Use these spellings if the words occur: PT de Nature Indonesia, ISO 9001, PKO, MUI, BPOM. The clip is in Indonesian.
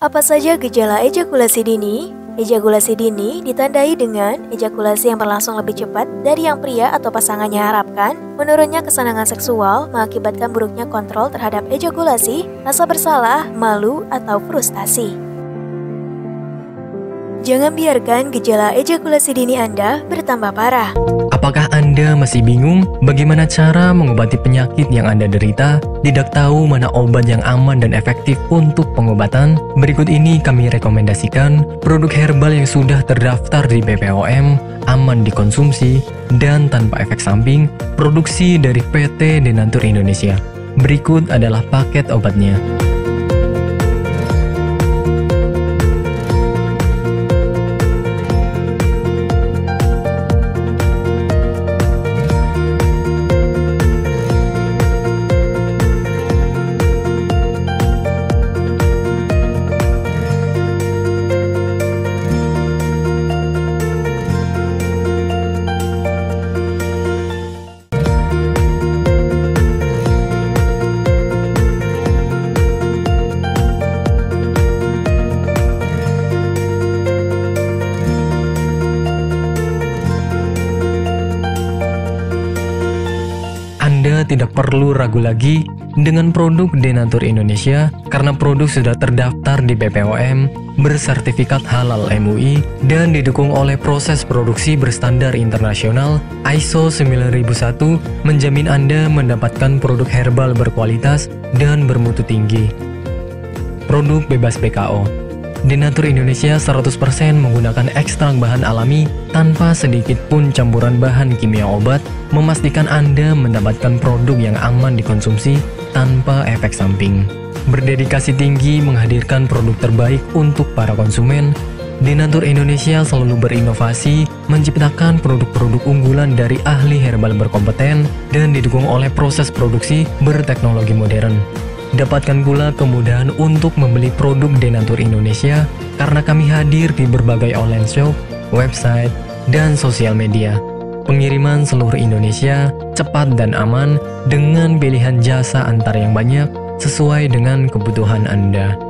Apa saja gejala ejakulasi dini? Ejakulasi dini ditandai dengan ejakulasi yang berlangsung lebih cepat dari yang pria atau pasangannya harapkan, menurunnya kesenangan seksual mengakibatkan buruknya kontrol terhadap ejakulasi, rasa bersalah, malu, atau frustasi. Jangan biarkan gejala ejakulasi dini Anda bertambah parah. Apakah Anda masih bingung bagaimana cara mengobati penyakit yang Anda derita? Tidak tahu mana obat yang aman dan efektif untuk pengobatan? Berikut ini kami rekomendasikan produk herbal yang sudah terdaftar di BPOM, aman dikonsumsi, dan tanpa efek samping, produksi dari PT de Nature Indonesia. Berikut adalah paket obatnya. Anda tidak perlu ragu lagi dengan produk De Nature Indonesia karena produk sudah terdaftar di BPOM, bersertifikat halal MUI, dan didukung oleh proses produksi berstandar internasional ISO 9001 menjamin Anda mendapatkan produk herbal berkualitas dan bermutu tinggi. Produk bebas PKO. De Nature Indonesia 100% menggunakan ekstrak bahan alami tanpa sedikit pun campuran bahan kimia obat, memastikan Anda mendapatkan produk yang aman dikonsumsi tanpa efek samping. Berdedikasi tinggi menghadirkan produk terbaik untuk para konsumen, De Nature Indonesia selalu berinovasi, menciptakan produk-produk unggulan dari ahli herbal berkompeten, dan didukung oleh proses produksi berteknologi modern. Dapatkan pula kemudahan untuk membeli produk De Nature Indonesia karena kami hadir di berbagai online shop, website, dan sosial media. Pengiriman seluruh Indonesia cepat dan aman dengan pilihan jasa antar yang banyak sesuai dengan kebutuhan Anda.